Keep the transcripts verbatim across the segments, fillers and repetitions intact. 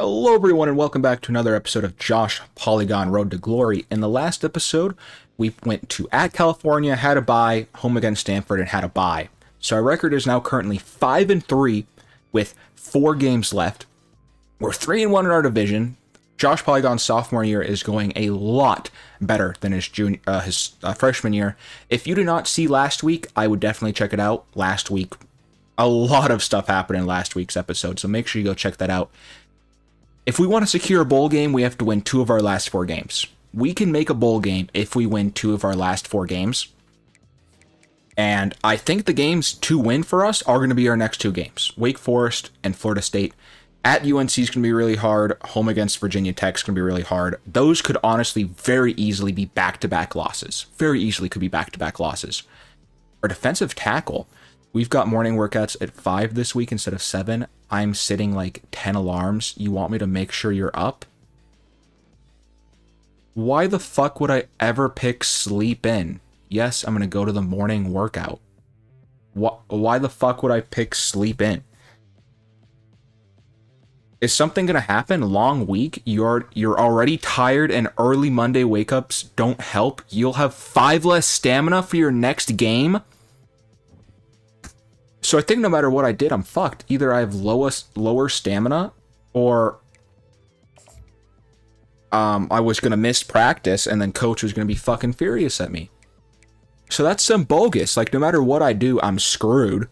Hello everyone and welcome back to another episode of Josh Polygon Road to Glory. In the last episode, we went to at California, had a bye, home against Stanford, and had a bye. So our record is now currently five and three with four games left. We're three and one in our division. Josh Polygon's sophomore year is going a lot better than his junior, uh, his uh, freshman year. If you did not see last week, I would definitely check it out. Last week, a lot of stuff happened in last week's episode, so make sure you go check that out. If we want to secure a bowl game, we have to win two of our last four games. We can make a bowl game if we win two of our last four games. And I think the games to win for us are going to be our next two games. Wake Forest and Florida State. At U N C is going to be really hard. Home against Virginia Tech is going to be really hard. Those could honestly very easily be back-to-back losses. Very easily could be back-to-back losses. Our defensive tackle. We've got morning workouts at five this week instead of seven. I'm sitting like ten alarms. You want me to make sure you're up? Why the fuck would I ever pick sleep in? Yes, I'm going to go to the morning workout. What? Why the fuck would I pick sleep in? Is something going to happen? Long week? You're, you're already tired and early Monday wake-ups don't help. You'll have five less stamina for your next game. So I think no matter what I did, I'm fucked. Either I have lowest lower stamina, or um, I was gonna miss practice, and then coach was gonna be fucking furious at me. So that's some bogus. Like no matter what I do, I'm screwed.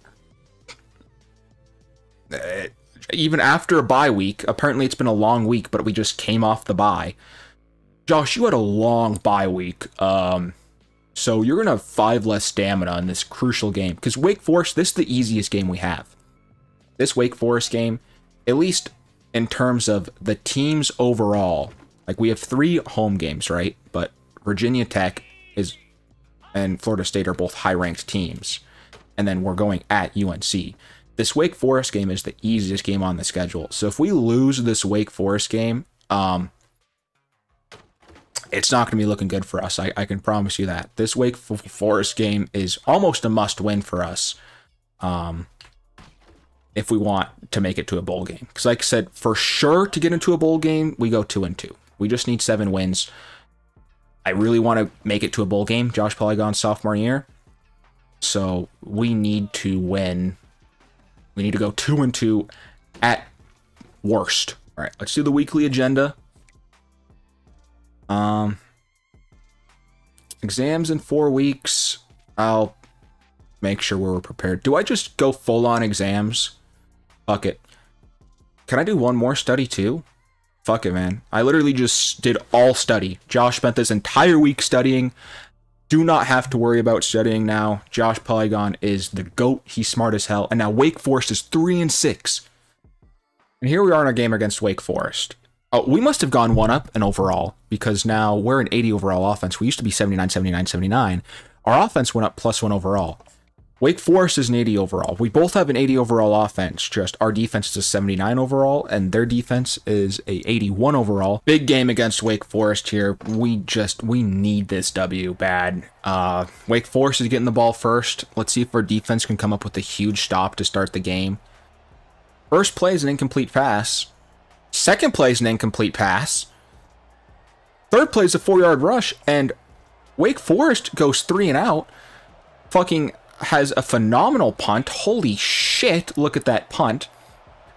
Even after a bye week, apparently it's been a long week, but we just came off the bye. Josh, you had a long bye week. Um. So you're going to have five less stamina in this crucial game. Because Wake Forest, this is the easiest game we have. This Wake Forest game, at least in terms of the teams overall. Like, we have three home games, right? But Virginia Tech is and Florida State are both high-ranked teams. And then we're going at U N C. This Wake Forest game is the easiest game on the schedule. So if we lose this Wake Forest game, um... it's not going to be looking good for us. I, I can promise you that. This Wake Forest game is almost a must-win for us um, if we want to make it to a bowl game. Because like I said, for sure to get into a bowl game, we go two and two. We just need seven wins. I really want to make it to a bowl game, Josh Polygon's sophomore year. So we need to win. We need to go two and two at worst. All right, let's do the weekly agenda. Um, exams in four weeks. I'll make sure we're prepared. Do I just go full on exams? Fuck it. Can I do one more study too? Fuck it, man. I literally just did all study. Josh spent this entire week studying. Do not have to worry about studying now. Josh Polygon is the GOAT. He's smart as hell. And now Wake Forest is three and six. And here we are in our game against Wake Forest. Oh, we must have gone one up in overall because now we're an eighty overall offense. We used to be seventy-nine, seventy-nine, seventy-nine. Our offense went up plus one overall. Wake Forest is an eighty overall. We both have an eighty overall offense. Just our defense is a seventy-nine overall and their defense is a eighty-one overall. Big game against Wake Forest here. We just, we need this W bad. Uh, Wake Forest is getting the ball first. Let's see if our defense can come up with a huge stop to start the game. First play is an incomplete pass. Second play is an incomplete pass. Third play is a four-yard rush, and Wake Forest goes three and out. Fucking has a phenomenal punt. Holy shit, look at that punt.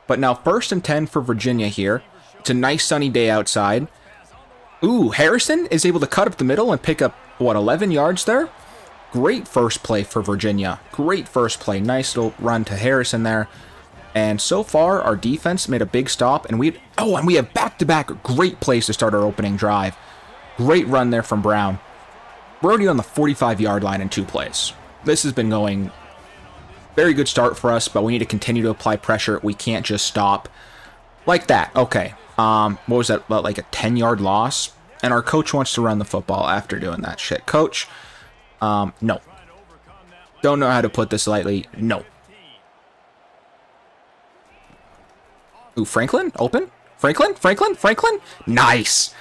But now first and ten for Virginia here. It's a nice sunny day outside. Ooh, Harrison is able to cut up the middle and pick up, what, eleven yards there? Great first play for Virginia. Great first play. Nice little run to Harrison there. And so far, our defense made a big stop, and we oh, and we have back-to-back great plays to start our opening drive. Great run there from Brown. We're already on the forty-five-yard line in two plays. This has been going very good start for us, but we need to continue to apply pressure. We can't just stop like that. Okay, um, what was that? About like a ten-yard loss, and our coach wants to run the football after doing that shit. Coach, um, no. Don't know how to put this lightly. No. Ooh, Franklin, open. Franklin, Franklin, Franklin. Nice.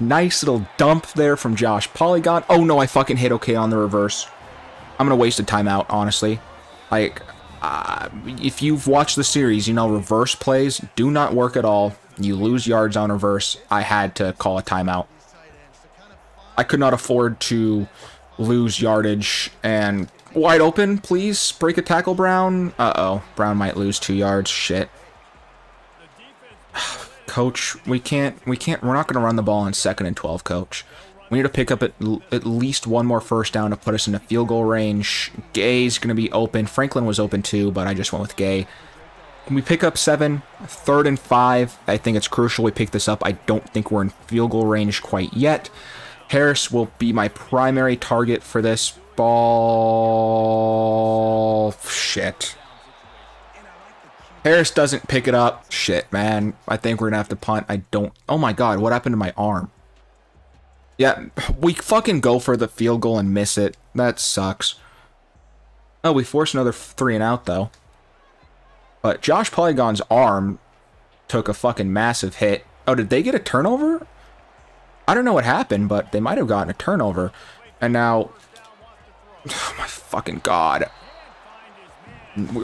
Nice little dump there from Josh Polygon. Oh, no, I fucking hit okay on the reverse. I'm going to waste a timeout, honestly. Like, uh, if you've watched the series, you know reverse plays do not work at all. You lose yards on reverse. I had to call a timeout. I could not afford to lose yardage. And wide open, please. Break a tackle, Brown. Uh-oh. Brown might lose two yards. Shit. Coach, we can't, we can't, we're not going to run the ball on second and twelve, Coach. We need to pick up at, at least one more first down to put us in a field goal range. Gay's going to be open. Franklin was open too, but I just went with Gay. Can we pick up seven? Third and five. I think it's crucial we pick this up. I don't think we're in field goal range quite yet. Harris will be my primary target for this ball. Shit. Harris doesn't pick it up. Shit, man. I think we're going to have to punt. I don't... Oh my god, what happened to my arm? Yeah, we fucking go for the field goal and miss it. That sucks. Oh, we forced another three and out, though. But Josh Polygon's arm took a fucking massive hit. Oh, did they get a turnover? I don't know what happened, but they might have gotten a turnover. And now... Oh my fucking god.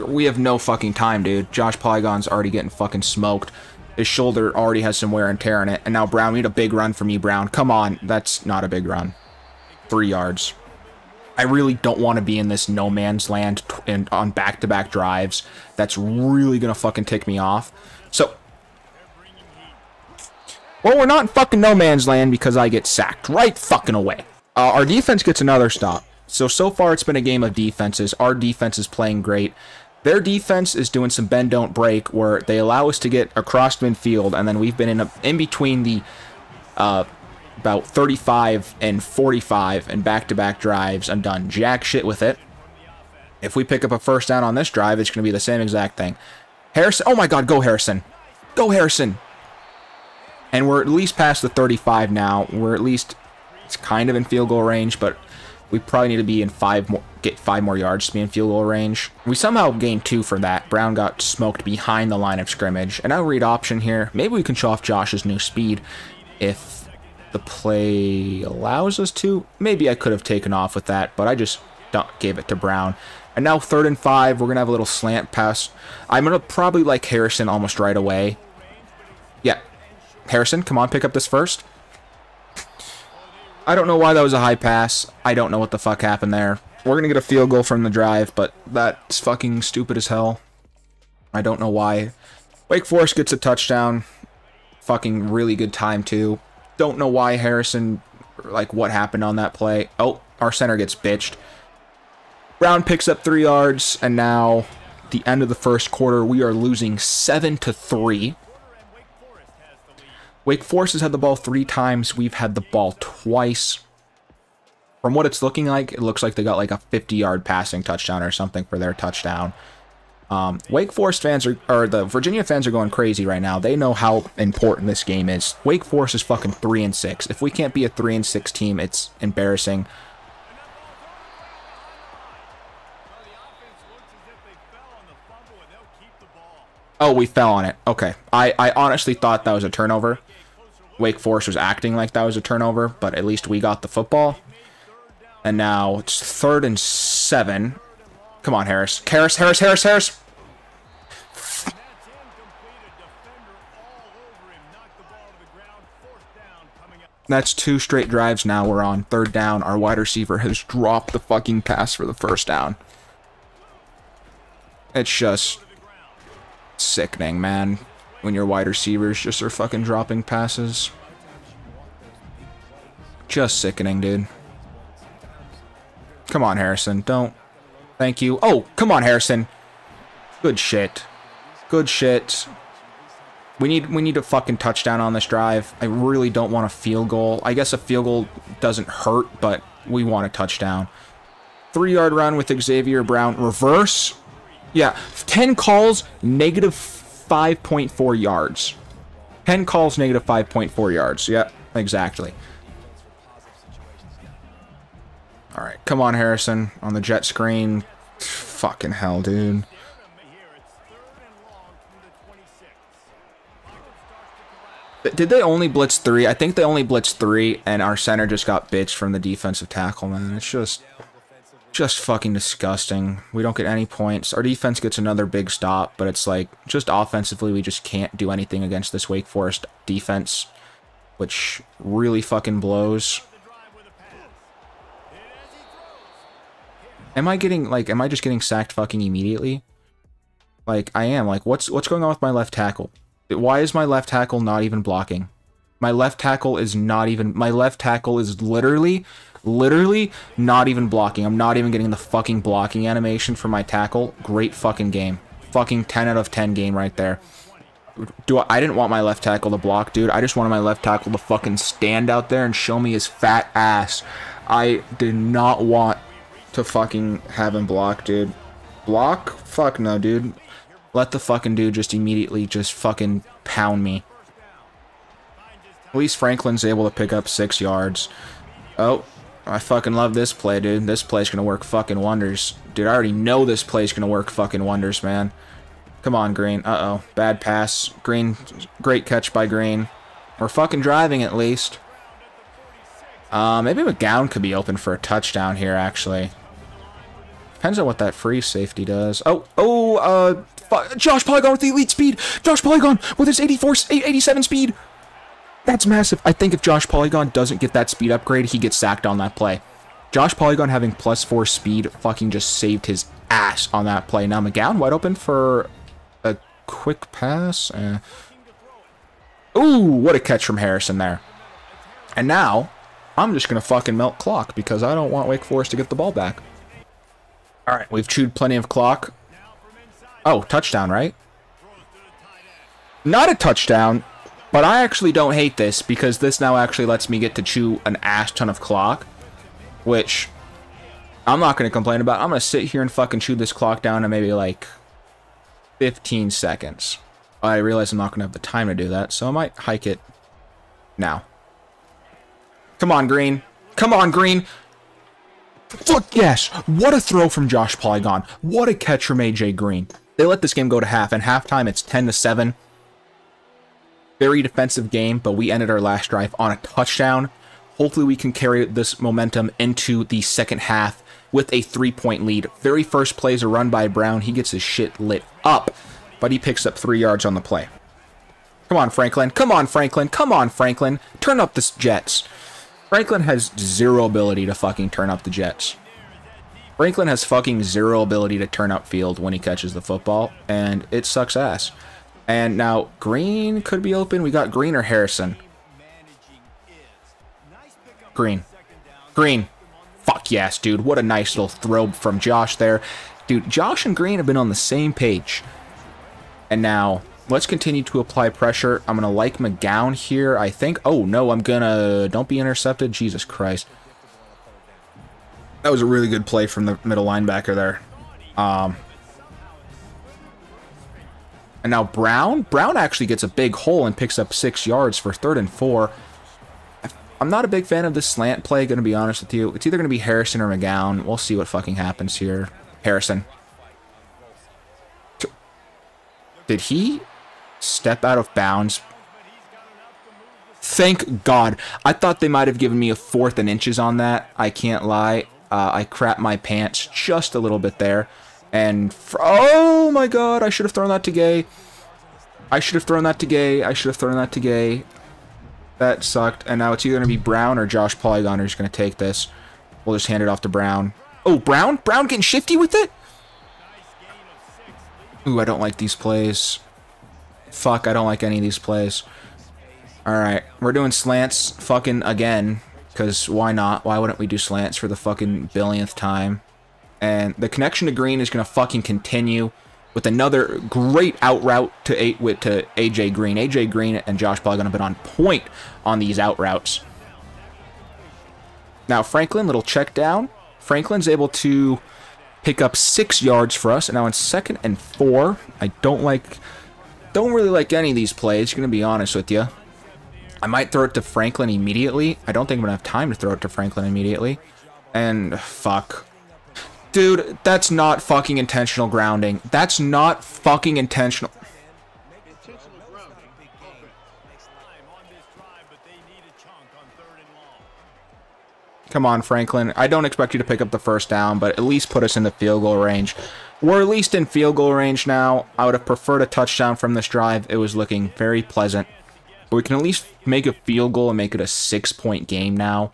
We have no fucking time, dude. Josh Polygon's already getting fucking smoked. His shoulder already has some wear and tear in it. And now Brown, we need a big run from you, Brown. Come on. That's not a big run. Three yards. I really don't want to be in this no man's land and on back-to-back drives. That's really going to fucking tick me off. So, well, we're not in fucking no man's land because I get sacked right fucking away. Uh, our defense gets another stop. So, so far, it's been a game of defenses. Our defense is playing great. Their defense is doing some bend, don't break, where they allow us to get across midfield, and then we've been in a, in between the uh, about thirty-five and forty-five and back-to-back drives and done jack shit with it. If we pick up a first down on this drive, it's going to be the same exact thing. Harrison, oh my god, go Harrison. Go Harrison. And we're at least past the thirty-five now. We're at least, it's kind of in field goal range, but... We probably need to be in five more, get five more yards to be in field goal range. We somehow gained two for that. Brown got smoked behind the line of scrimmage. And I'll read option here. Maybe we can show off Josh's new speed if the play allows us to. Maybe I could have taken off with that, but I just gave it to Brown. And now third and five, we're going to have a little slant pass. I'm going to probably like Harrison almost right away. Yeah. Harrison, come on, pick up this first. I don't know why that was a high pass. I don't know what the fuck happened there. We're going to get a field goal from the drive, but that's fucking stupid as hell. I don't know why. Wake Forest gets a touchdown. Fucking really good time, too. Don't know why Harrison, like, what happened on that play. Oh, our center gets bitched. Brown picks up three yards, and now, the end of the first quarter, we are losing seven to three. Wake Forest has had the ball three times. We've had the ball twice. From what it's looking like, it looks like they got like a fifty-yard passing touchdown or something for their touchdown. Um, Wake Forest fans are, or the Virginia fans are going crazy right now. They know how important this game is. Wake Forest is fucking three and six. If we can't be a three and six team, it's embarrassing. Oh, we fell on it. Okay. I, I honestly thought that was a turnover. Wake Forest was acting like that was a turnover, but at least we got the football. And now it's third and seven. Come on, Harris. Harris, Harris, Harris, Harris. That's two straight drives now. We're on third down. Our wide receiver has dropped the fucking pass for the first down. It's just... sickening, man, when your wide receivers just are fucking dropping passes. Just sickening, dude. Come on, Harrison. Don't. Thank you. Oh, come on, Harrison. Good shit. Good shit. We need we need a fucking touchdown on this drive. I really don't want a field goal. I guess a field goal doesn't hurt, but we want a touchdown. Three-yard run with Xavier Brown. Reverse. Yeah, ten calls, negative five point four yards. ten calls, negative five point four yards. Yeah, exactly. All right, come on, Harrison, on the jet screen. Fucking hell, dude. Did they only blitz three? I think they only blitzed three, and our center just got bitched from the defensive tackle, man. It's just... just fucking disgusting. We don't get any points. Our defense gets another big stop, but it's like, just offensively, we just can't do anything against this Wake Forest defense, which really fucking blows. Am I getting, like, am I just getting sacked fucking immediately? Like, I am. Like, what's what's going on with my left tackle? Why is my left tackle not even blocking? My left tackle is not even... My left tackle is literally, literally not even blocking. I'm not even getting the fucking blocking animation for my tackle. Great fucking game. Fucking ten out of ten game right there. Do I, I didn't want my left tackle to block, dude. I just wanted my left tackle to fucking stand out there and show me his fat ass. I did not want to fucking have him block, dude. Block? Fuck no, dude. Let the fucking dude just immediately just fucking pound me. At least Franklin's able to pick up six yards. Oh, I fucking love this play, dude. This play's gonna work fucking wonders. Dude, I already know this play's gonna work fucking wonders, man. Come on, Green. Uh-oh. Bad pass. Green. Great catch by Green. We're fucking driving, at least. Uh, maybe McGowan could be open for a touchdown here, actually. Depends on what that free safety does. Oh, oh, uh, fuck. Josh Polygon with the elite speed. Josh Polygon with his eighty-four, eighty-seven speed. That's massive. I think if Josh Polygon doesn't get that speed upgrade, he gets sacked on that play. Josh Polygon having plus four speed fucking just saved his ass on that play. Now McGowan wide open for a quick pass. Eh. Ooh, what a catch from Harrison there. And now I'm just going to fucking melt clock because I don't want Wake Forest to get the ball back. All right, we've chewed plenty of clock. Oh, touchdown, right? Not a touchdown. But I actually don't hate this, because this now actually lets me get to chew an ass ton of clock, which I'm not going to complain about. I'm going to sit here and fucking chew this clock down to maybe like fifteen seconds. I realize I'm not going to have the time to do that, so I might hike it now. Come on, Green. Come on, Green. Fuck yes. What a throw from Josh Polygon. What a catch from A J Green. They let this game go to half, and halftime it's ten to seven. Very defensive game, but we ended our last drive on a touchdown. Hopefully we can carry this momentum into the second half with a three-point lead. Very first play is a run by Brown. He gets his shit lit up, but he picks up three yards on the play. Come on, Franklin. Come on, Franklin. Come on, Franklin. Turn up the Jets. Franklin has zero ability to fucking turn up the Jets. Franklin has fucking zero ability to turn up field when he catches the football, and it sucks ass. And now, Green could be open. We got Green or Harrison. Green. Green. Fuck yes, dude. What a nice little throw from Josh there. Dude, Josh and Green have been on the same page. And now, let's continue to apply pressure. I'm going to like McGowan here, I think. Oh, no, I'm going to... Don't be intercepted. Jesus Christ. That was a really good play from the middle linebacker there. Um... And now Brown, Brown actually gets a big hole and picks up six yards for third and four. I'm not a big fan of this slant play, going to be honest with you. It's either going to be Harrison or McGowan. We'll see what fucking happens here. Harrison. Did he step out of bounds? Thank God. I thought they might have given me a fourth and inches on that. I can't lie. Uh, I crap my pants just a little bit there. And, oh my god, I should have thrown that to Gay. I should have thrown that to Gay. I should have thrown that to Gay. That sucked. And now it's either going to be Brown or Josh Polygon who's going to take this. We'll just hand it off to Brown. Oh, Brown? Brown getting shifty with it? Ooh, I don't like these plays. Fuck, I don't like any of these plays. Alright, we're doing slants fucking again. Because why not? Why wouldn't we do slants for the fucking billionth time? And the connection to Green is going to fucking continue with another great out route to eight with to A J Green. A J Green and Josh Polygon have been on point on these out routes. Now Franklin, little check down. Franklin's able to pick up six yards for us. And now in second and four, I don't like, don't really like any of these plays. Going to be honest with you, I might throw it to Franklin immediately. I don't think I'm going to have time to throw it to Franklin immediately. And fuck. Dude, that's not fucking intentional grounding. That's not fucking intentional. Come on, Franklin. I don't expect you to pick up the first down, but at least put us in the field goal range. We're at least in field goal range now. I would have preferred a touchdown from this drive. It was looking very pleasant. But we can at least make a field goal and make it a six-point game now.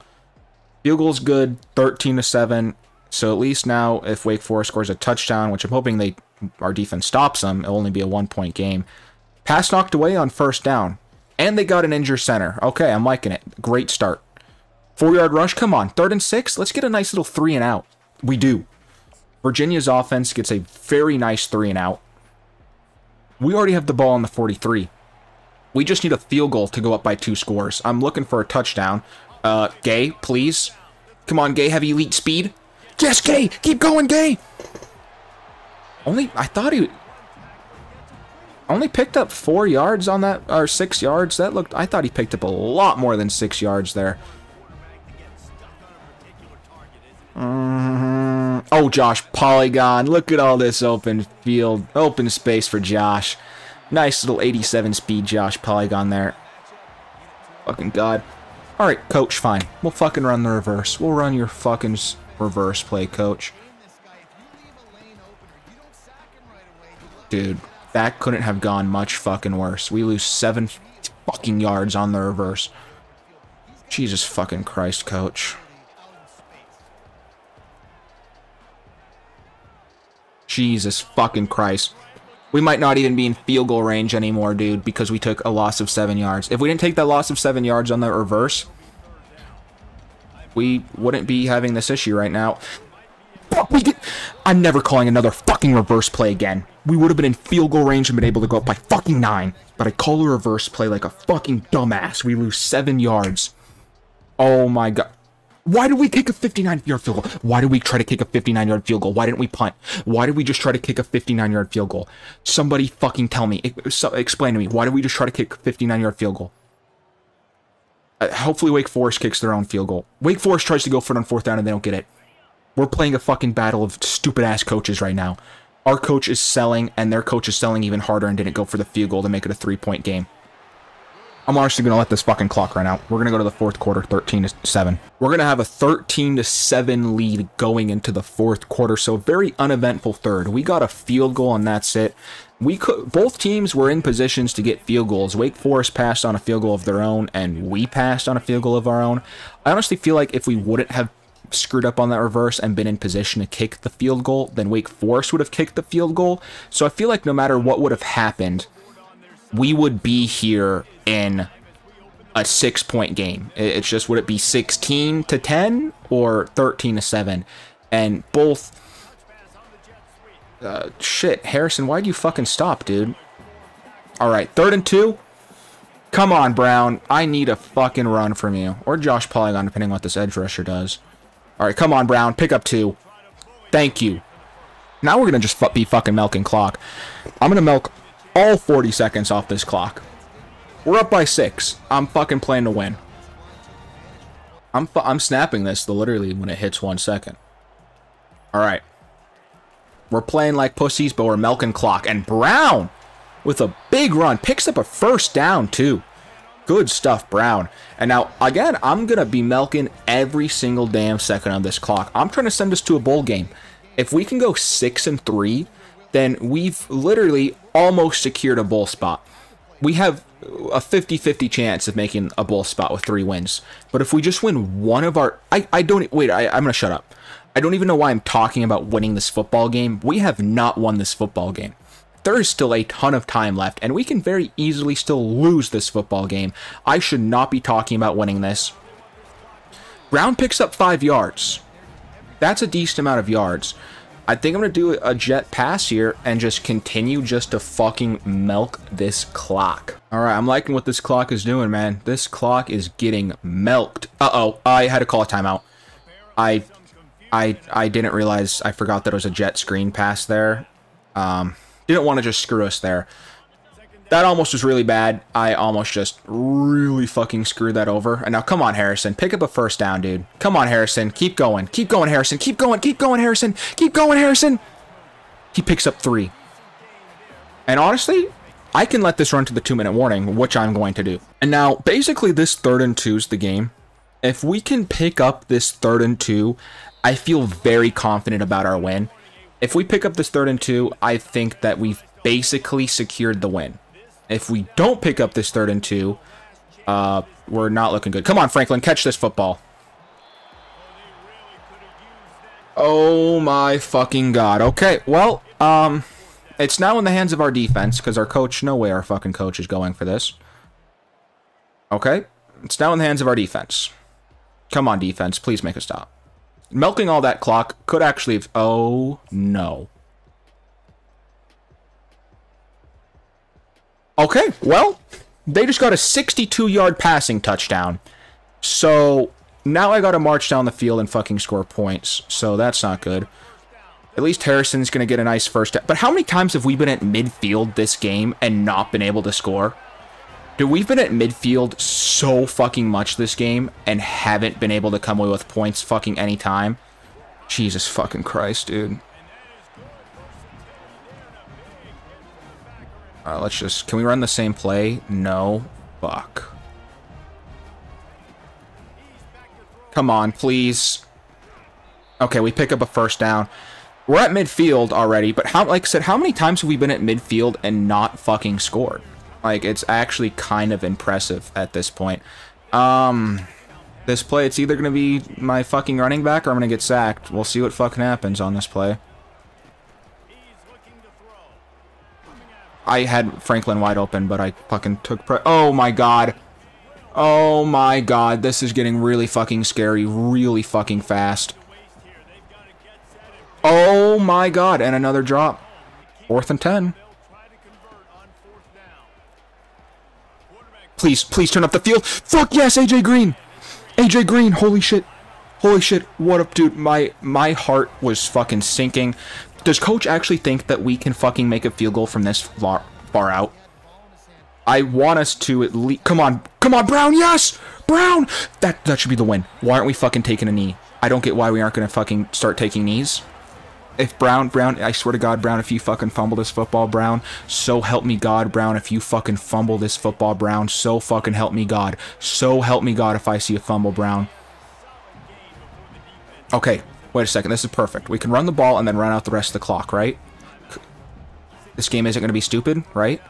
Field goal's good, thirteen to seven. So at least now, if Wake Forest scores a touchdown, which I'm hoping they our defense stops them, it'll only be a one-point game. Pass knocked away on first down. And they got an injured center. Okay, I'm liking it. Great start. Four-yard rush, come on. Third and six, let's get a nice little three and out. We do. Virginia's offense gets a very nice three and out. We already have the ball on the forty-three. We just need a field goal to go up by two scores. I'm looking for a touchdown. Uh, Gay, please. Come on, Gay, have elite speed. Yes, Gay, keep going, Gay. Only, I thought he only picked up four yards on that, or six yards. That looked, I thought he picked up a lot more than six yards there. Mm-hmm. Oh, Josh Polygon. Look at all this open field, open space for Josh. Nice little eighty-seven speed Josh Polygon there. Fucking God. All right, coach, fine. We'll fucking run the reverse. We'll run your fucking reverse play, coach. Dude, that couldn't have gone much fucking worse. We lose seven fucking yards on the reverse. Jesus fucking Christ, coach. Jesus fucking Christ. We might not even be in field goal range anymore, dude, because we took a loss of seven yards. If we didn't take that loss of seven yards on the reverse, we wouldn't be having this issue right now. Fuck, we did. I'm never calling another fucking reverse play again. We would have been in field goal range and been able to go up by fucking nine, but I call a reverse play like a fucking dumbass. We lose seven yards. Oh my God. Why did we kick a fifty-nine-yard field goal? Why did we try to kick a fifty-nine-yard field goal? Why didn't we punt? Why did we just try to kick a fifty-nine-yard field goal? Somebody fucking tell me. Explain to me. Why did we just try to kick a fifty-nine-yard field goal? Uh, hopefully Wake Forest kicks their own field goal. Wake Forest tries to go for it on fourth down and they don't get it. We're playing a fucking battle of stupid-ass coaches right now. Our coach is selling, and their coach is selling even harder and didn't go for the field goal to make it a three-point game. I'm honestly going to let this fucking clock run out. We're going to go to the fourth quarter, thirteen to seven. We're going to have a thirteen to seven lead going into the fourth quarter, so very uneventful third. We got a field goal, and that's it. We could, both teams were in positions to get field goals. Wake Forest passed on a field goal of their own, and we passed on a field goal of our own. I honestly feel like if we wouldn't have screwed up on that reverse and been in position to kick the field goal, then Wake Forest would have kicked the field goal. So I feel like no matter what would have happened, we would be here in a six-point game. It's just, would it be sixteen to ten or thirteen to seven? And both... Uh, shit, Harrison, why'd you fucking stop, dude? All right, third and two. Come on, Brown. I need a fucking run from you. Or Josh Polygon, depending on what this edge rusher does. All right, come on, Brown. Pick up two. Thank you. Now we're going to just be fucking milking clock. I'm going to milk all forty seconds off this clock. We're up by six. I'm fucking playing to win. I'm fu I'm snapping this literally when it hits one second. All right. We're playing like pussies, but we're milking clock. And Brown, with a big run, picks up a first down, too. Good stuff, Brown. And now, again, I'm going to be milking every single damn second on this clock. I'm trying to send us to a bowl game. If we can go six and three, then we've literally almost secured a bowl spot. We have a fifty fifty chance of making a bowl spot with three wins. But if we just win one of our... I, I don't... Wait, I, I'm going to shut up. I don't even know why I'm talking about winning this football game. We have not won this football game. There is still a ton of time left, and we can very easily still lose this football game. I should not be talking about winning this. Brown picks up five yards. That's a decent amount of yards. I think I'm going to do a jet pass here and just continue just to fucking milk this clock. All right, I'm liking what this clock is doing, man. This clock is getting milked. Uh-oh, I had to call a timeout. I, I, I didn't realize, I forgot that it was a jet screen pass there. Um, didn't want to just screw us there. That almost was really bad. I almost just really fucking screwed that over. And now, come on, Harrison. Pick up a first down, dude. Come on, Harrison. Keep going. Keep going, Harrison. Keep going. Keep going, Harrison. Keep going, Harrison. He picks up three. And honestly, I can let this run to the two-minute warning, which I'm going to do. And now, basically, this third and two is the game. If we can pick up this third and two, I feel very confident about our win. If we pick up this third and two, I think that we've basically secured the win. If we don't pick up this third and two, uh, we're not looking good. Come on, Franklin, catch this football. Oh my fucking god. Okay, well, um, it's now in the hands of our defense, because our coach, no way our fucking coach is going for this. Okay, it's now in the hands of our defense. Come on, defense, please make a stop. Milking all that clock could actually have... Oh, no. Okay, well, they just got a sixty-two yard passing touchdown. So... now I gotta march down the field and fucking score points, so that's not good. At least Harrison's gonna get a nice first... But how many times have we been at midfield this game and not been able to score? Dude, we've been at midfield so fucking much this game and haven't been able to come away with points fucking any time. Jesus fucking Christ, dude. Alright, let's just... Can we run the same play? No. Fuck. Come on, please. Okay, we pick up a first down. We're at midfield already, but how, like I said, how many times have we been at midfield and not fucking scored? Like, it's actually kind of impressive at this point. Um, this play, it's either going to be my fucking running back or I'm going to get sacked. We'll see what fucking happens on this play. I had Franklin wide open, but I fucking took pre- Oh my god. Oh my god, this is getting really fucking scary, really fucking fast. Oh my god, and another drop. Fourth and ten. Please, please turn up the field. Fuck yes, A J Green. A J Green, holy shit. Holy shit, what up, dude? My, my heart was fucking sinking. Does coach actually think that we can fucking make a field goal from this far, far out? I want us to at least... Come on. Come on, Brown. Yes! Brown! That that should be the win. Why aren't we fucking taking a knee? I don't get why we aren't going to fucking start taking knees. If Brown... Brown... I swear to God, Brown, if you fucking fumble this football, Brown. So help me God, Brown. If you fucking fumble this football, Brown. So fucking help me God. So help me God if I see a fumble, Brown. Okay. Wait a second. This is perfect. We can run the ball and then run out the rest of the clock, right? This game isn't going to be stupid, right?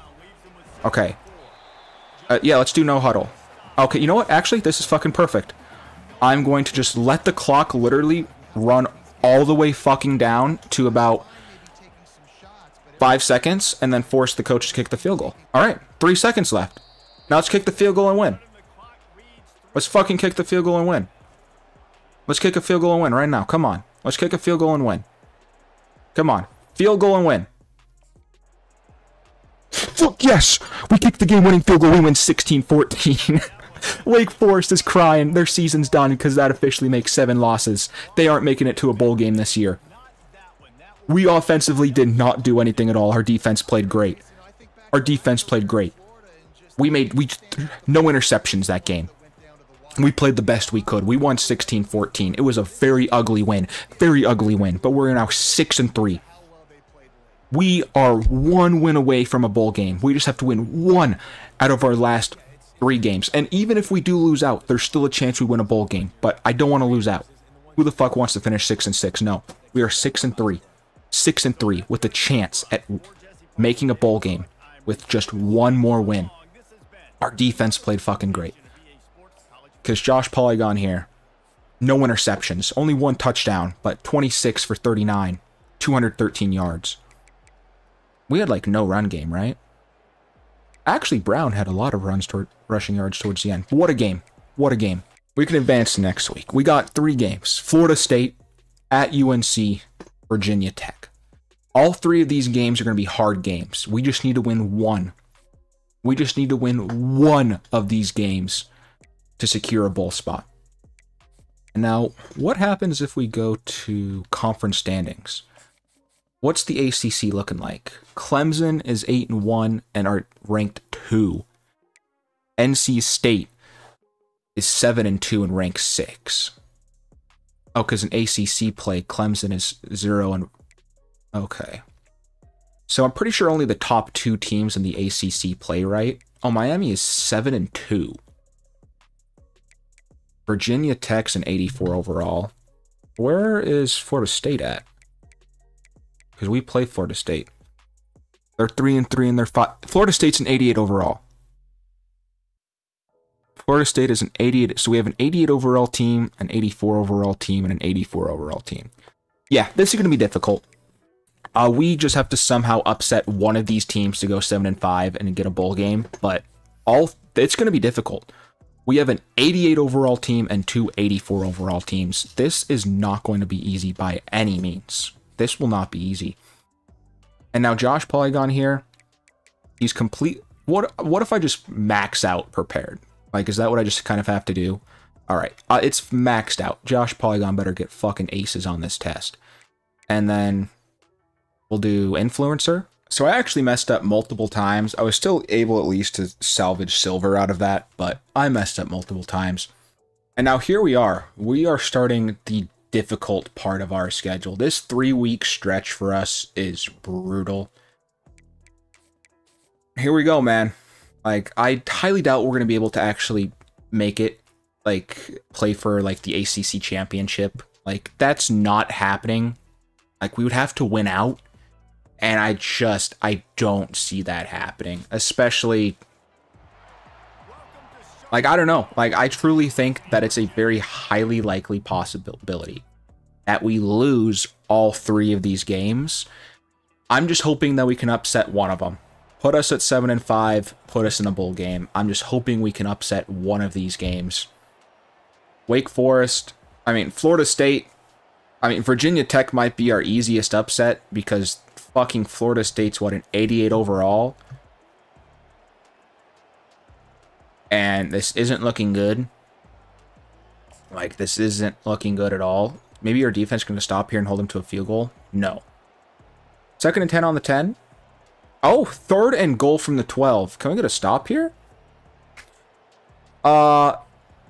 Okay. Uh, yeah, let's do no huddle. Okay, you know what? Actually, this is fucking perfect. I'm going to just let the clock literally run all the way fucking down to about five seconds and then force the coach to kick the field goal. Alright, three seconds left. Now let's kick the field goal and win. Let's fucking kick the field goal and win. Let's kick a field goal and win right now. Come on. Let's kick a field goal and win. Come on. Field goal and win. Fuck yes! We kicked the game-winning field goal. We win sixteen fourteen. Wake Forest is crying. Their season's done because that officially makes seven losses. They aren't making it to a bowl game this year. We offensively did not do anything at all. Our defense played great. Our defense played great. We made we no interceptions that game. We played the best we could. We won sixteen fourteen. It was a very ugly win. Very ugly win. But we're now six and three. We are one win away from a bowl game. We just have to win one out of our last three games. And even if we do lose out, there's still a chance we win a bowl game. But I don't want to lose out. Who the fuck wants to finish six and six? No. We are six and three. Six and three with a chance at making a bowl game with just one more win. Our defense played fucking great. Because Josh Polygon here. No interceptions. Only one touchdown. But twenty-six for thirty-nine. two hundred thirteen yards. We had, like, no run game, right? Actually, Brown had a lot of runs toward rushing yards towards the end. What a game. What a game. We can advance next week. We got three games. Florida State, at U N C, Virginia Tech. All three of these games are going to be hard games. We just need to win one. We just need to win one of these games to secure a bowl spot. Now, what happens if we go to conference standings? What's the A C C looking like? Clemson is eight and one and are ranked two. N C State is seven and two and ranked six. Oh, because an A C C play, Clemson is zero and... Okay. So I'm pretty sure only the top two teams in the A C C play, right? Oh, Miami is seven and two. Virginia Tech's an eighty-four overall. Where is Florida State at? Because we play Florida State. They're three and three and they're five. Florida State's an eighty-eight overall. Florida State is an eighty-eight. So we have an eighty-eight overall team, an eighty-four overall team, and an eighty-four overall team. Yeah, this is going to be difficult. Uh, we just have to somehow upset one of these teams to go seven and five and get a bowl game. But all it's going to be difficult. We have an eighty-eight overall team and two eighty-four overall teams. This is not going to be easy by any means. This will not be easy. And now Josh Polygon here, he's complete. What what if I just max out prepared? Like, is that what I just kind of have to do? All right, uh, it's maxed out. Josh Polygon better get fucking aces on this test. And then we'll do influencer. So I actually messed up multiple times. I was still able at least to salvage silver out of that, but I messed up multiple times. And now here we are. We are starting the difficult part of our schedule. This three-week stretch for us is brutal. Here we go, man. Like, I highly doubt we're going to be able to actually make it, like, play for, like, the A C C championship. Like, that's not happening. Like, we would have to win out. And I just, I don't see that happening. Especially, like, I don't know. Like, I truly think that it's a very highly likely possibility that we lose all three of these games. I'm just hoping that we can upset one of them. Put us at seven and five, put us in a bowl game. I'm just hoping we can upset one of these games. Wake Forest, I mean, Florida State, I mean, Virginia Tech might be our easiest upset because fucking Florida State's, what, an eighty-eight overall? And this isn't looking good. Like, this isn't looking good at all. Maybe our defense can just stop here and hold them to a field goal? No. Second and ten on the ten. Oh, third and goal from the twelve. Can we get a stop here? Uh,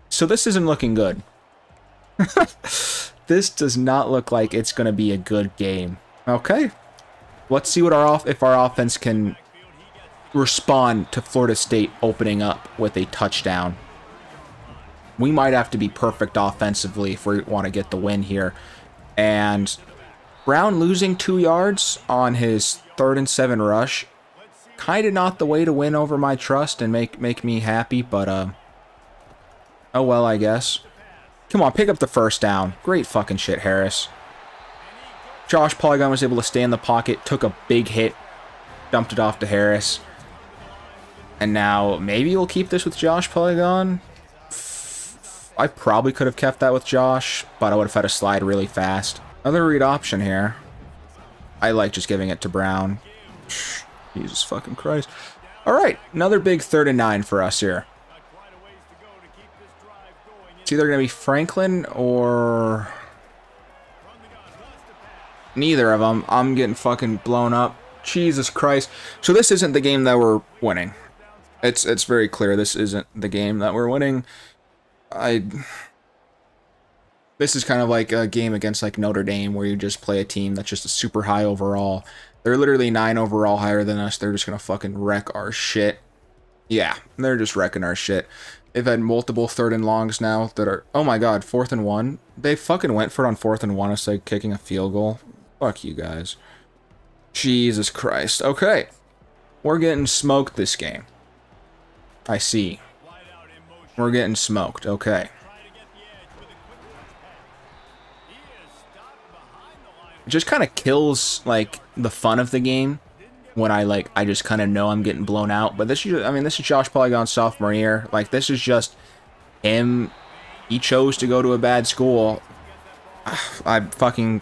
so this isn't looking good. This does not look like it's going to be a good game. Okay. Let's see what our off if our offense can respond to Florida State opening up with a touchdown. We might have to be perfect offensively if we want to get the win here. And Brown losing two yards on his third and seven rush. Kind of not the way to win over my trust and make, make me happy, but uh, oh well, I guess. Come on, pick up the first down. Great fucking shit, Harris. Josh Polygon was able to stay in the pocket, took a big hit, dumped it off to Harris. And now maybe we'll keep this with Josh Polygon. I probably could have kept that with Josh, but I would have had a slide really fast. Another read option here. I like just giving it to Brown. Jesus fucking Christ. All right, another big third and nine for us here. It's either going to be Franklin or neither of them. I'm getting fucking blown up. Jesus Christ. So this isn't the game that we're winning. It's it's very clear this isn't the game that we're winning. I... This is kind of like a game against like Notre Dame where you just play a team that's just a super high overall. They're literally nine overall higher than us. They're just going to fucking wreck our shit. Yeah, they're just wrecking our shit. They've had multiple third and longs now that are... Oh my god, fourth and one. They fucking went for it on fourth and one instead of kicking a field goal. Fuck you guys. Jesus Christ. Okay. We're getting smoked this game. I see. We're getting smoked. Okay. It just kind of kills, like, the fun of the game when I, like, I just kind of know I'm getting blown out. But this is, I mean, this is Josh Polygon's sophomore year. Like, this is just him. He chose to go to a bad school. I fucking,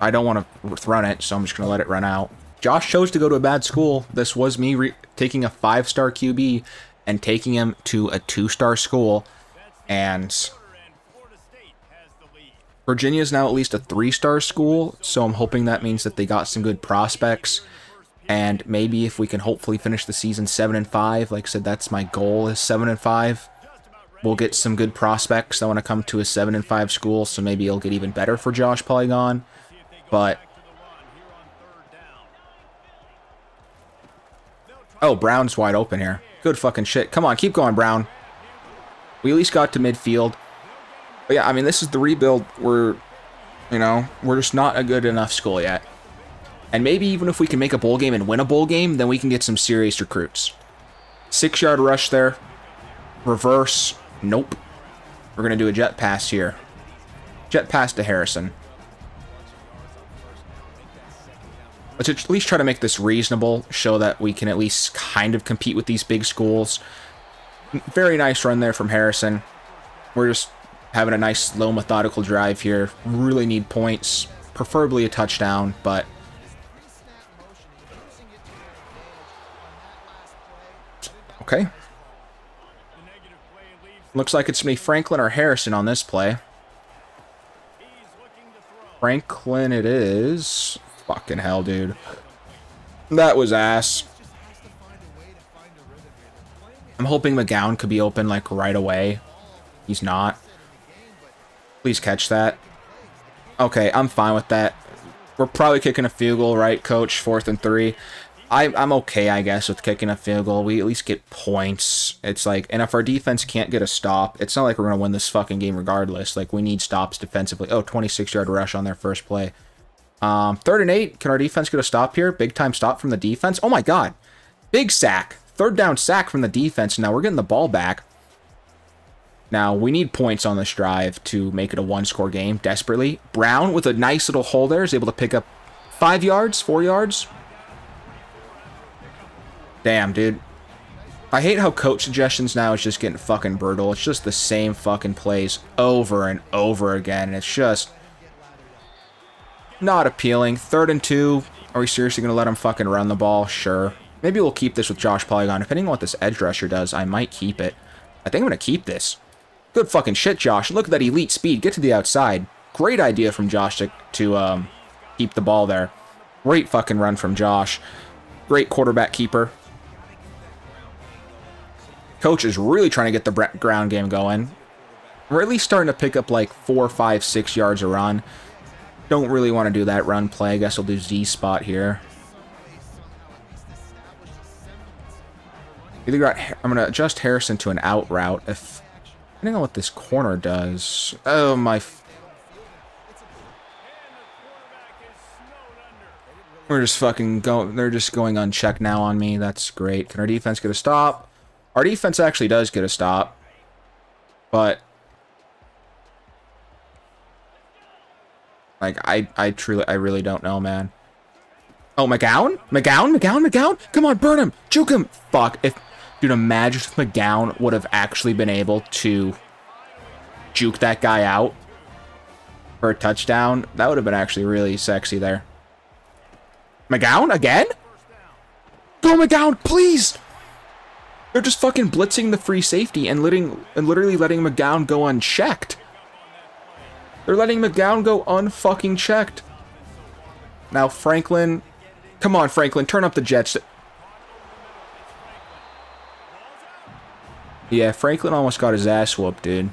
I don't want to run it, so I'm just going to let it run out. Josh chose to go to a bad school. This was me re taking a five-star Q B and taking him to a two-star school. And Virginia's now at least a three-star school, so I'm hoping that means that they got some good prospects. And maybe if we can hopefully finish the season seven and five, like I said, that's my goal is seven and five. We'll get some good prospects that want to come to a seven and five school, so maybe it'll get even better for Josh Polygon. But oh, Brown's wide open here. Good fucking shit. Come on, keep going, Brown. We at least got to midfield. But yeah, I mean, this is the rebuild. We're, you know, we're just not a good enough school yet. And maybe even if we can make a bowl game and win a bowl game, then we can get some serious recruits. Six-yard rush there. Reverse. Nope. We're going to do a jet pass here. Jet pass to Harrison. Let's at least try to make this reasonable, show that we can at least kind of compete with these big schools. Very nice run there from Harrison. We're just having a nice, slow, methodical drive here. Really need points, preferably a touchdown, but... okay. Looks like it's going to be Franklin or Harrison on this play. Franklin it is... Fucking hell, dude. That was ass. I'm hoping McGowan could be open, like, right away. He's not. Please catch that. Okay, I'm fine with that. We're probably kicking a field goal, right, coach? Fourth and three. I, I'm okay, I guess, with kicking a field goal. We at least get points. It's like, and if our defense can't get a stop, it's not like we're going to win this fucking game regardless. Like, we need stops defensively. Oh, twenty-six-yard rush on their first play. Um, third and eight. Can our defense get a stop here? Big time stop from the defense. Oh my God. Big sack. Third down sack from the defense. Now we're getting the ball back. Now we need points on this drive to make it a one score game desperately. Brown with a nice little hole there is able to pick up five yards, four yards. Damn, dude. I hate how coach suggestions now is just getting fucking brutal. It's just the same fucking plays over and over again. And it's just... not appealing. Third and two. Are we seriously going to let him fucking run the ball? Sure. Maybe we'll keep this with Josh Polygon. Depending on what this edge rusher does, I might keep it. I think I'm going to keep this. Good fucking shit, Josh. Look at that elite speed. Get to the outside. Great idea from Josh to, to um, keep the ball there. Great fucking run from Josh. Great quarterback keeper. Coach is really trying to get the ground game going. We're at least starting to pick up like four, five, six yards a run. Don't really want to do that run play. I guess I'll do Z spot here. Either got, I'm going to adjust Harrison to an out route. If, depending on what this corner does. Oh, my. We're just fucking going. They're just going unchecked now on me. That's great. Can our defense get a stop? Our defense actually does get a stop. But... like, I, I truly, I really don't know, man. Oh, McGowan? McGowan? McGowan? McGowan? Come on, burn him! Juke him! Fuck, if... dude, imagine if McGowan would have actually been able to juke that guy out for a touchdown. That would have been actually really sexy there. McGowan? Again? Go, McGowan, please! They're just fucking blitzing the free safety and, letting, and literally letting McGowan go unchecked. They're letting McGowan go unfucking checked. Now Franklin, come on Franklin, turn up the jets. Yeah, Franklin almost got his ass whooped, dude.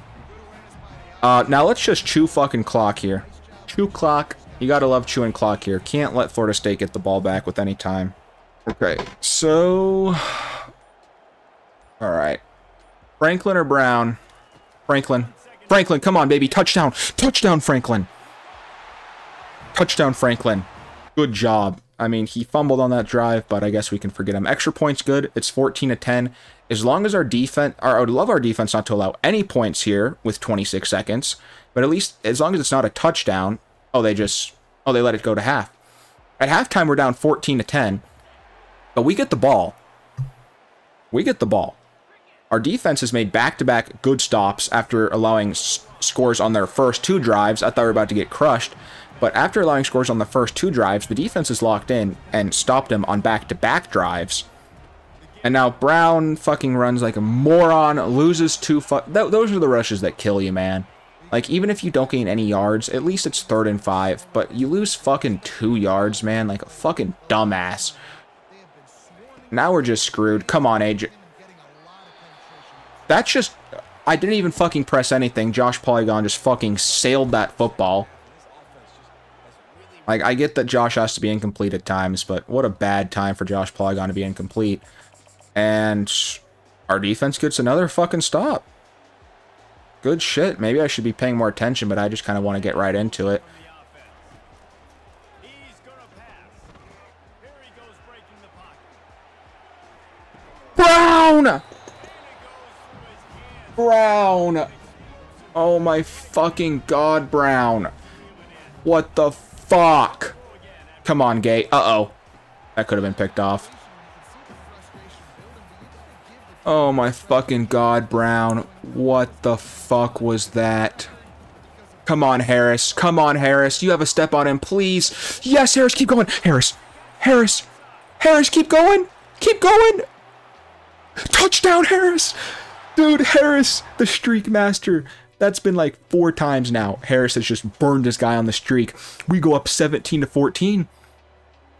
Uh, now let's just chew fucking clock here. Chew clock. You gotta love chewing clock here. Can't let Florida State get the ball back with any time. Okay, so, all right, Franklin or Brown? Franklin. Franklin, come on, baby. Touchdown. Touchdown, Franklin. Touchdown, Franklin. Good job. I mean, he fumbled on that drive, but I guess we can forget him. Extra points, good. It's fourteen to ten. As long as our defense... I would love our defense not to allow any points here with twenty-six seconds. But at least as long as it's not a touchdown... oh, they just... oh, they let it go to half. At halftime, we're down fourteen to ten. But we get the ball. We get the ball. Our defense has made back-to-back good stops after allowing s scores on their first two drives. I thought we were about to get crushed, but after allowing scores on the first two drives, the defense is locked in and stopped them on back-to-back drives. And now Brown fucking runs like a moron, loses two fu- Th those are the rushes that kill you, man. Like, even if you don't gain any yards, at least it's third and five, but you lose fucking two yards, man, like a fucking dumbass. Now we're just screwed. Come on, A J. That's just, I didn't even fucking press anything. Josh Polygon just fucking sailed that football. Like, I get that Josh has to be incomplete at times, but what a bad time for Josh Polygon to be incomplete. And our defense gets another fucking stop. Good shit. Maybe I should be paying more attention, but I just kind of want to get right into it. Brown! Brown! Oh my fucking god, Brown. What the fuck? Come on, Gay. Uh-oh. That could have been picked off. Oh my fucking god, Brown. What the fuck was that? Come on, Harris. Come on, Harris. You have a step on him, please. Yes, Harris, keep going. Harris. Harris. Harris, keep going. Keep going. Touchdown, Harris. Dude, Harris, the streak master. That's been like four times now. Harris has just burned this guy on the streak. We go up seventeen to fourteen.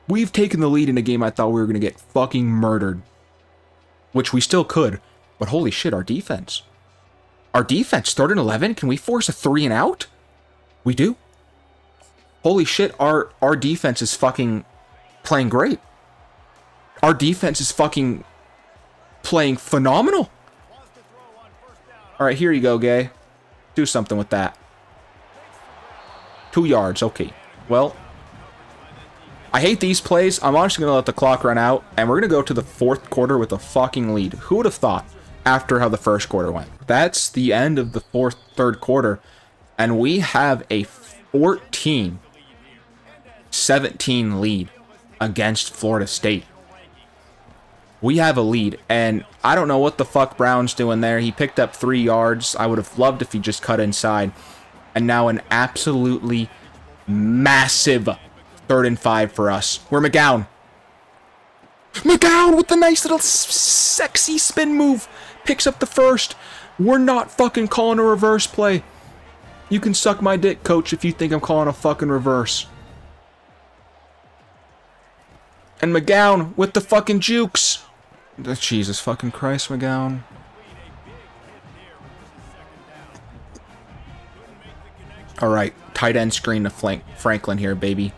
We've taken the lead in a game I thought we were going to get fucking murdered. Which we still could. But holy shit, our defense. Our defense, third and eleven. Can we force a three and out? We do. Holy shit, our, our defense is fucking playing great. Our defense is fucking playing phenomenal. All right, here you go, Gay. Do something with that. Two yards, okay. Well, I hate these plays. I'm honestly going to let the clock run out, and we're going to go to the fourth quarter with a fucking lead. Who would have thought after how the first quarter went? That's the end of the fourth, third quarter, and we have a fourteen seventeen lead against Florida State. We have a lead, and I don't know what the fuck Brown's doing there. He picked up three yards. I would have loved if he just cut inside. And now an absolutely massive third and five for us. We're McGowan. McGowan with the nice little sexy spin move. Picks up the first. We're not fucking calling a reverse play. You can suck my dick, coach, if you think I'm calling a fucking reverse. And McGowan with the fucking jukes. Jesus fucking Christ, McGowan. All right, tight end screen to flank Franklin here, baby.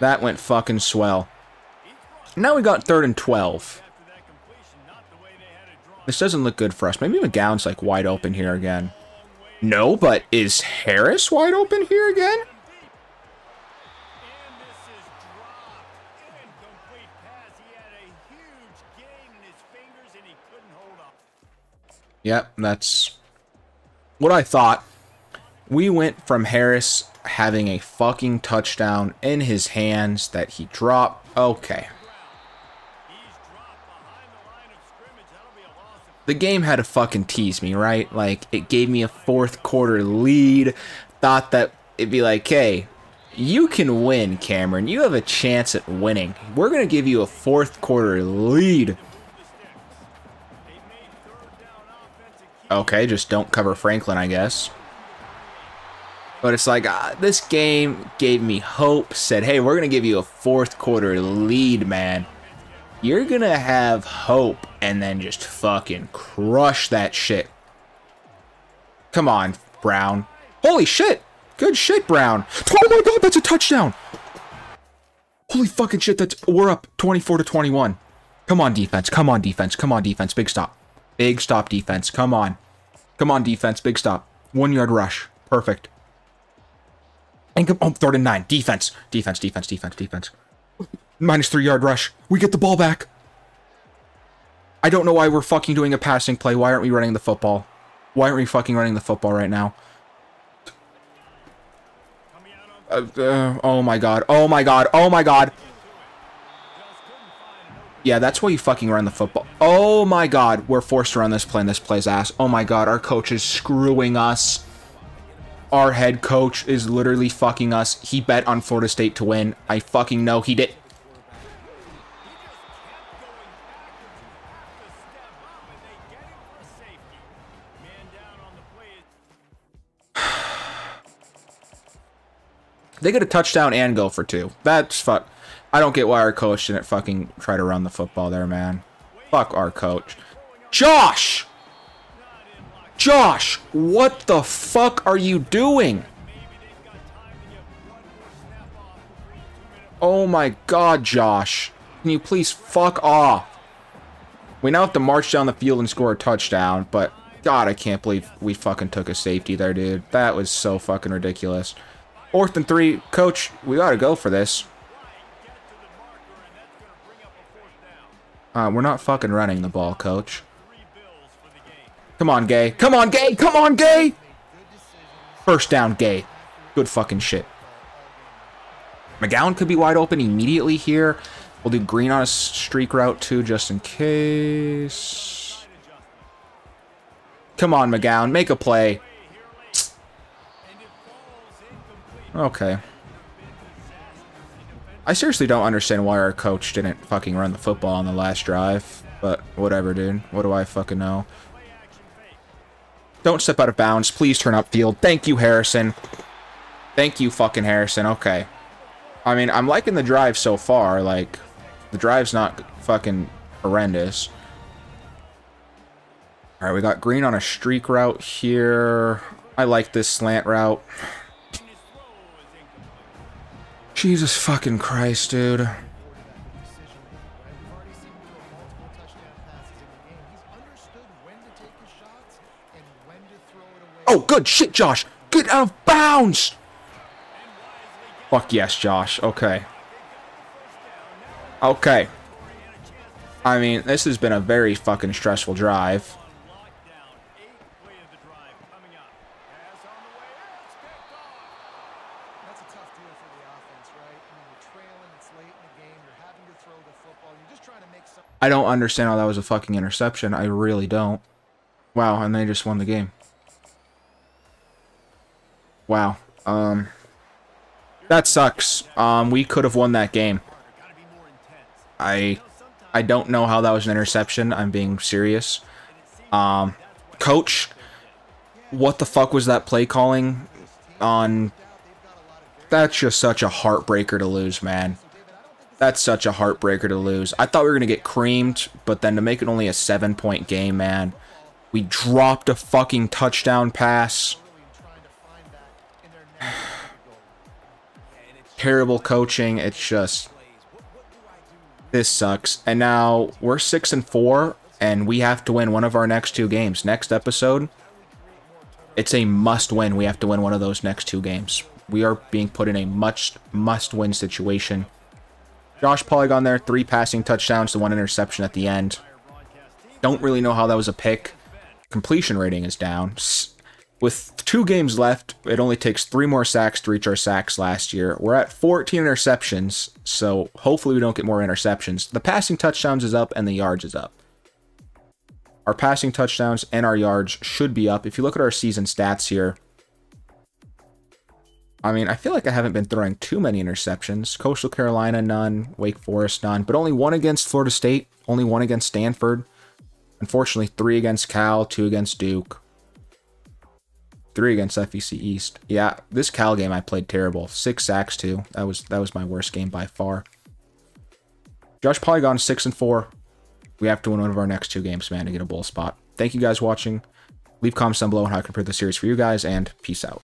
That went fucking swell. Now we got third and twelve. This doesn't look good for us. Maybe McGowan's like wide open here again. No, but is Harris wide open here again? Yep, that's what I thought. We went from Harris having a fucking touchdown in his hands that he dropped. Okay. The game had to fucking tease me, right? Like, it gave me a fourth quarter lead. Thought that it'd be like, hey, you can win, Cameron. You have a chance at winning. We're going to give you a fourth quarter lead. Okay, just don't cover Franklin, I guess. But it's like, uh, this game gave me hope. Said, hey, we're going to give you a fourth quarter lead, man. You're going to have hope and then just fucking crush that shit. Come on, Brown. Holy shit. Good shit, Brown. Oh my god, that's a touchdown. Holy fucking shit, that's, we're up twenty-four to twenty-one. Come on, defense. Come on, defense. Come on, defense. Big stop. Big stop, defense. Come on. Come on, defense. Big stop. One-yard rush. Perfect. And come on, third and nine. Defense. Defense, defense, defense, defense. Minus three-yard rush. We get the ball back. I don't know why we're fucking doing a passing play. Why aren't we running the football? Why aren't we fucking running the football right now? Uh, uh, oh, my God. Oh, my God. Oh, my God. Yeah, that's why you fucking run the football. Oh my god, we're forced to run this play and this play's ass. Oh my god, our coach is screwing us. Our head coach is literally fucking us. He bet on Florida State to win. I fucking know he did. They get a touchdown and go for two. That's fuck. I don't get why our coach didn't fucking try to run the football there, man. Fuck our coach. Josh! Josh, what the fuck are you doing? Oh my god, Josh. Can you please fuck off? We now have to march down the field and score a touchdown, but God, I can't believe we fucking took a safety there, dude. That was so fucking ridiculous. Fourth and three. Coach, we gotta go for this. Uh, we're not fucking running the ball, Coach. Come on, Gay. Come on, Gay. Come on, Gay. First down, Gay. Good fucking shit. McGowan could be wide open immediately here. We'll do Green on a streak route, too, just in case. Come on, McGowan. Make a play. Okay. I seriously don't understand why our coach didn't fucking run the football on the last drive. But whatever, dude. What do I fucking know? Don't step out of bounds. Please turn up field. Thank you, Harrison. Thank you, fucking Harrison. Okay. I mean, I'm liking the drive so far. Like, the drive's not fucking horrendous. All right, we got Green on a streak route here. I like this slant route. Jesus fucking Christ, dude. Oh, good shit, Josh. Get out of bounds. Fuck yes, Josh. Okay. Okay. I mean, this has been a very fucking stressful drive. I don't understand how that was a fucking interception. I really don't. Wow, and they just won the game. Wow. Um, that sucks. Um, we could have won that game. I, I don't know how that was an interception. I'm being serious. Um, coach, what the fuck was that play calling on? That's just such a heartbreaker to lose, man. That's such a heartbreaker to lose. I thought we were going to get creamed, but then to make it only a seven-point game, man. We dropped a fucking touchdown pass. Terrible coaching. It's just... This sucks. And now we're six and four, and we have to win one of our next two games. Next episode, it's a must-win. We have to win one of those next two games. We are being put in a much must-win situation. Josh Polygon there, three passing touchdowns to one interception at the end. Don't really know how that was a pick. Completion rating is down. With two games left, it only takes three more sacks to reach our sacks last year. We're at fourteen interceptions, so hopefully we don't get more interceptions. The passing touchdowns is up and the yards is up. Our passing touchdowns and our yards should be up. If you look at our season stats here, I mean, I feel like I haven't been throwing too many interceptions. Coastal Carolina, none. Wake Forest, none. But only one against Florida State. Only one against Stanford. Unfortunately, three against Cal, two against Duke. Three against F E C East. Yeah, this Cal game I played terrible. Six sacks, too. That was that was my worst game by far. Josh Polygon, six and four. We have to win one of our next two games, man, to get a bowl spot. Thank you guys for watching. Leave comments down below on how I can improve the series for you guys, and peace out.